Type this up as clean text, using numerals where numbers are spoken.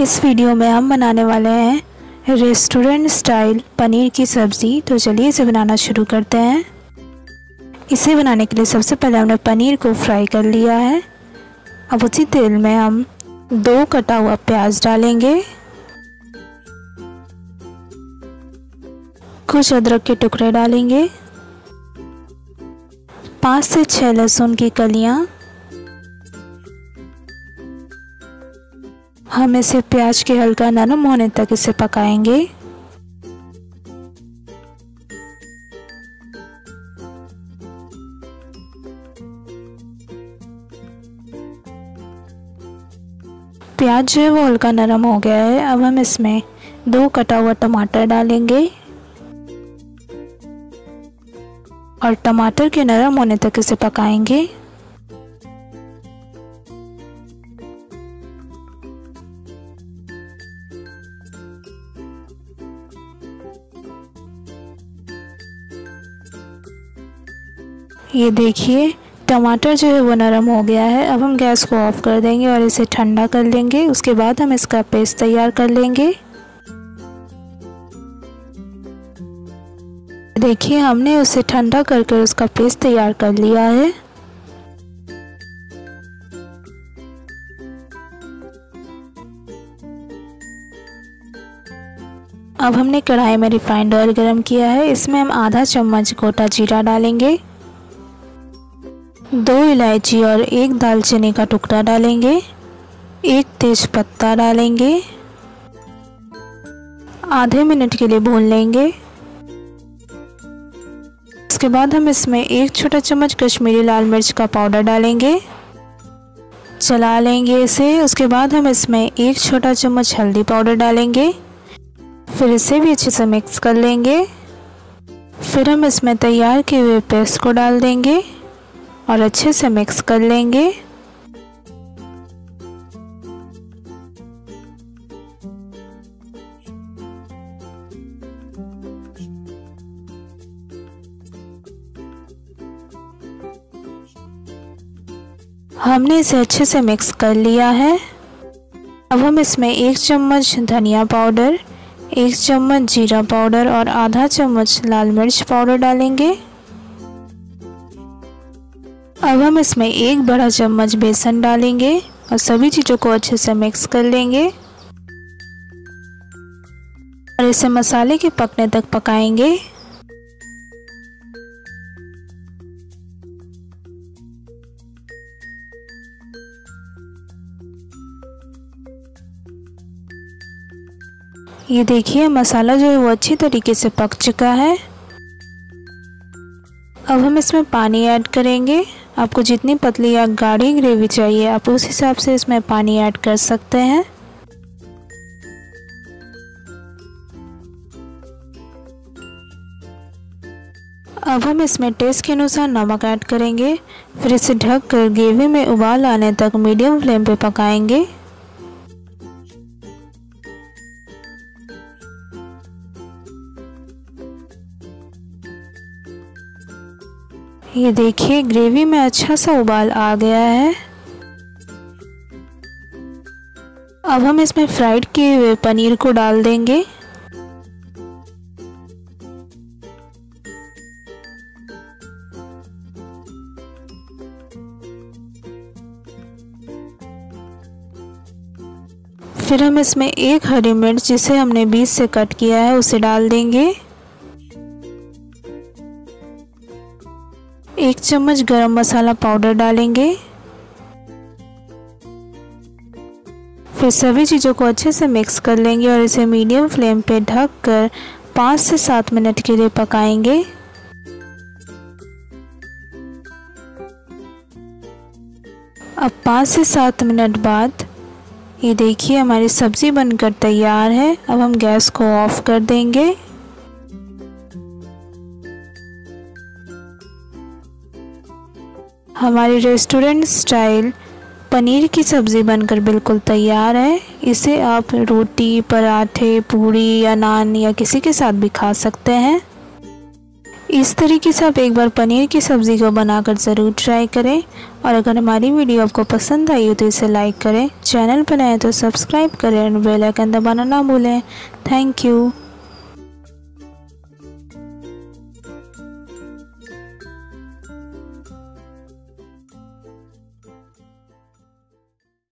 इस वीडियो में हम बनाने वाले हैं रेस्टोरेंट स्टाइल पनीर की सब्ज़ी। तो चलिए इसे बनाना शुरू करते हैं। इसे बनाने के लिए सबसे पहले हमने पनीर को फ्राई कर लिया है। अब उसी तेल में हम 2 कटा हुआ प्याज डालेंगे, कुछ अदरक के टुकड़े डालेंगे, 5 से 6 लहसुन की कलियाँ। हम इसे प्याज के हल्का नरम होने तक इसे पकाएंगे। प्याज जो है वो हल्का नरम हो गया है। अब हम इसमें 2 कटा हुआ टमाटर डालेंगे और टमाटर के नरम होने तक इसे पकाएंगे। ये देखिए टमाटर जो है वो नरम हो गया है। अब हम गैस को ऑफ कर देंगे और इसे ठंडा कर लेंगे। उसके बाद हम इसका पेस्ट तैयार कर लेंगे। देखिए हमने उसे ठंडा करके उसका पेस्ट तैयार कर लिया है। अब हमने कढ़ाई में रिफाइंड ऑयल गर्म किया है। इसमें हम आधा चम्मच गोटा जीरा डालेंगे, 2 इलायची और 1 दालचीनी का टुकड़ा डालेंगे, 1 तेज पत्ता डालेंगे। आधे मिनट के लिए भून लेंगे। इसके बाद हम इसमें 1 छोटा चम्मच कश्मीरी लाल मिर्च का पाउडर डालेंगे, चला लेंगे इसे। उसके बाद हम इसमें 1 छोटा चम्मच हल्दी पाउडर डालेंगे, फिर इसे भी अच्छे से मिक्स कर लेंगे। फिर हम इसमें तैयार किए हुए पेस्ट को डाल देंगे और अच्छे से मिक्स कर लेंगे। हमने इसे अच्छे से मिक्स कर लिया है। अब हम इसमें 1 चम्मच धनिया पाउडर, 1 चम्मच जीरा पाउडर और आधा चम्मच लाल मिर्च पाउडर डालेंगे। अब हम इसमें 1 बड़ा चम्मच बेसन डालेंगे और सभी चीज़ों को अच्छे से मिक्स कर लेंगे और इसे मसाले के पकने तक पकाएंगे। ये देखिए मसाला जो है वो अच्छी तरीके से पक चुका है। अब हम इसमें पानी ऐड करेंगे। आपको जितनी पतली या गाढ़ी ग्रेवी चाहिए आप उस हिसाब से इसमें पानी ऐड कर सकते हैं। अब हम इसमें टेस्ट के अनुसार नमक ऐड करेंगे, फिर इसे ढक कर ग्रेवी में उबाल आने तक मीडियम फ्लेम पे पकाएंगे। ये देखिए ग्रेवी में अच्छा सा उबाल आ गया है। अब हम इसमें फ्राइड किए हुए पनीर को डाल देंगे। फिर हम इसमें 1 हरी मिर्च जिसे हमने बीच से कट किया है उसे डाल देंगे, 1 चम्मच गरम मसाला पाउडर डालेंगे। फिर सभी चीज़ों को अच्छे से मिक्स कर लेंगे और इसे मीडियम फ्लेम पे ढक कर 5 से 7 मिनट के लिए पकाएंगे। अब 5 से 7 मिनट बाद ये देखिए हमारी सब्ज़ी बनकर तैयार है। अब हम गैस को ऑफ कर देंगे। हमारी रेस्टोरेंट स्टाइल पनीर की सब्ज़ी बनकर बिल्कुल तैयार है। इसे आप रोटी, पराठे, पूरी या नान या किसी के साथ भी खा सकते हैं। इस तरीके से आप एक बार पनीर की सब्ज़ी को बनाकर ज़रूर ट्राई करें। और अगर हमारी वीडियो आपको पसंद आई हो तो इसे लाइक करें, चैनल पर नए हैं तो सब्सक्राइब करें और बेल आइकन दबाना ना भूलें। Thank you.